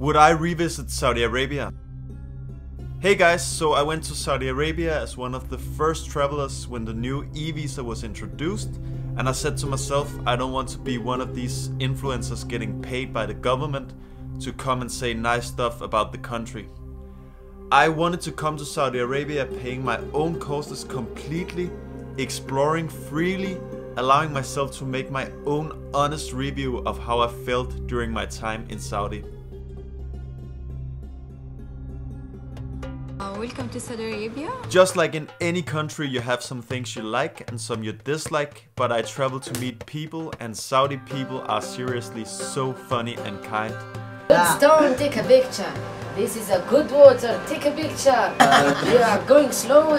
Would I revisit Saudi Arabia? Hey guys, so I went to Saudi Arabia as one of the first travelers when the new e-visa was introduced, and I said to myself, I don't want to be one of these influencers getting paid by the government to come and say nice stuff about the country. I wanted to come to Saudi Arabia paying my own costs completely, exploring freely, allowing myself to make my own honest review of how I felt during my time in Saudi. Welcome to Saudi Arabia. Just like in any country, you have some things you like and some you dislike, but I travel to meet people, and Saudi people are seriously so funny and kind. Good storm, take a picture. This is a good water, take a picture. You are going slow.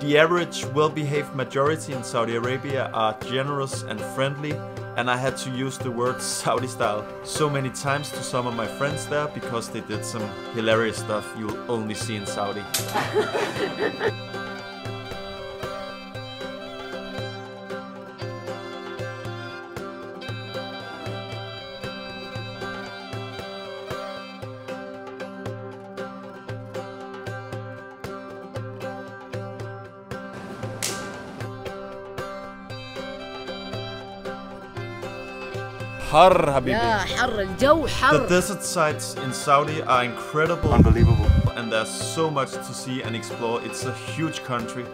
The average well-behaved majority in Saudi Arabia are generous and friendly, and I had to use the word Saudi style so many times to some of my friends there because they did some hilarious stuff you'll only see in Saudi. The desert sites in Saudi are incredible, unbelievable, and there's so much to see and explore. It's a huge country.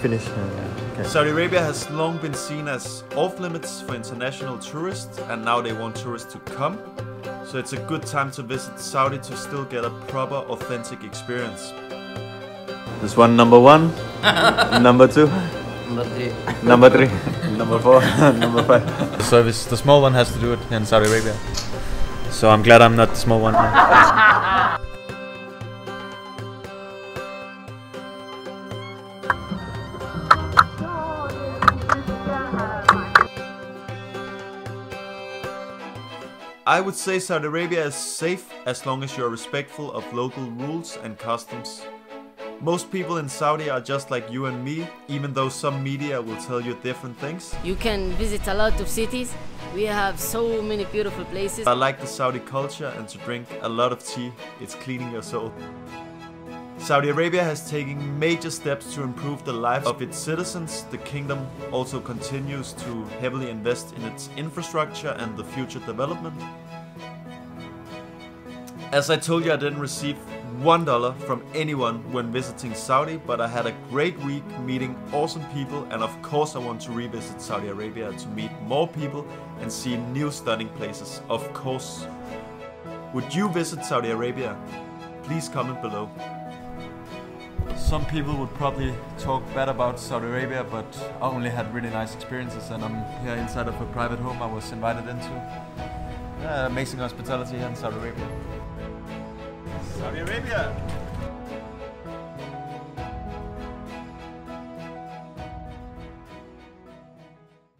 Finish. Okay. Saudi Arabia has long been seen as off-limits for international tourists, and now they want tourists to come. So it's a good time to visit Saudi to still get a proper, authentic experience. This one. Number two. Number three. Number four. Number five. The service, the small one has to do it in Saudi Arabia. So I'm glad I'm not the small one. I would say Saudi Arabia is safe as long as you're respectful of local rules and customs. Most people in Saudi are just like you and me, even though some media will tell you different things. You can visit a lot of cities. We have so many beautiful places. I like the Saudi culture and to drink a lot of tea. It's cleaning your soul. Saudi Arabia has taken major steps to improve the lives of its citizens. The kingdom also continues to heavily invest in its infrastructure and the future development. As I told you, I didn't receive $1 from anyone when visiting Saudi, but I had a great week meeting awesome people, and of course I want to revisit Saudi Arabia to meet more people and see new stunning places, of course. Would you visit Saudi Arabia? Please comment below. Some people would probably talk bad about Saudi Arabia, but I only had really nice experiences, and I'm here inside of a private home I was invited into. Amazing hospitality here in Saudi Arabia. Saudi Arabia!